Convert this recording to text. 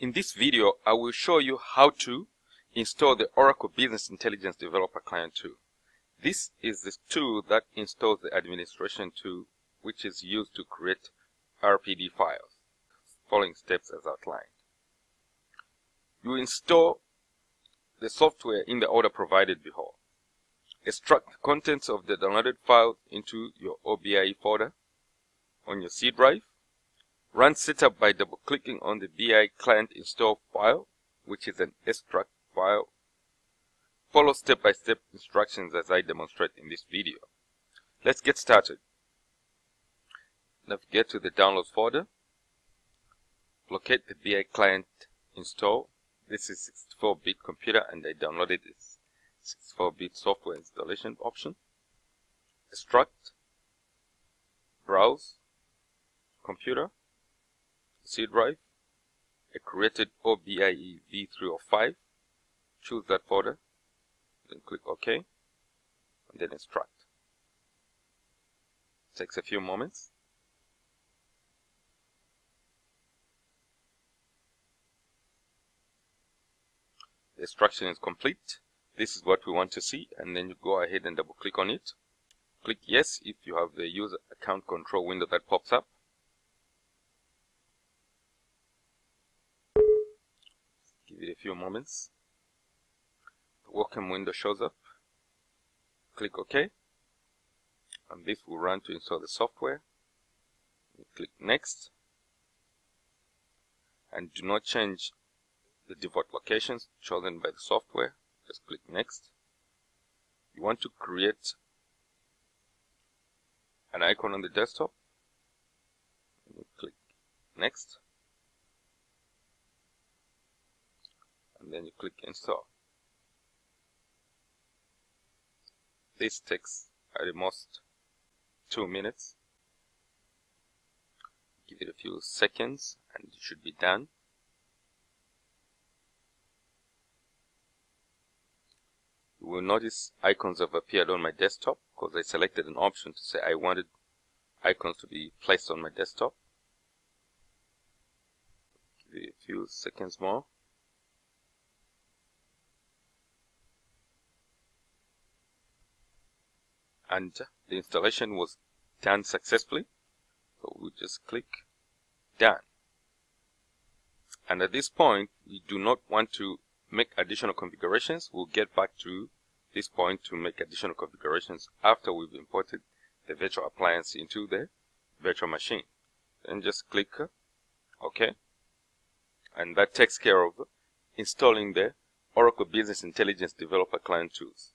In this video, I will show you how to install the Oracle Business Intelligence Developer Client tool. This is the tool that installs the administration tool, which is used to create RPD files, following steps as outlined. You install the software in the order provided below. Extract the contents of the downloaded file into your OBI folder on your C drive. Run setup by double-clicking on the BI client install file, which is an extract file. Follow step-by-step instructions as I demonstrate in this video. Let's get started. Navigate to the Downloads folder. Locate the BI client install. This is 64-bit computer and I downloaded this 64-bit software installation option. Extract. Browse. Computer. C drive, I created OBIE V305, choose that folder, then click OK, and then extract. Takes a few moments. The extraction is complete. This is what we want to see, and then you go ahead and double click on it. Click yes if you have the user account control window that pops up. Give it a few moments. The welcome window shows up. Click OK, and this will run to install the software. Click Next, and do not change the default locations chosen by the software. Just click Next. You want to create an icon on the desktop. Click Next. And then you click install. This takes at the most 2 minutes. Give it a few seconds and it should be done. You will notice icons have appeared on my desktop because I selected an option to say I wanted icons to be placed on my desktop. Give it a few seconds more. And the installation was done successfully, so we just click Done. And at this point, we do not want to make additional configurations. We'll get back to this point to make additional configurations after we've imported the virtual appliance into the virtual machine. Then just click OK, and that takes care of installing the Oracle Business Intelligence Developer Client tools.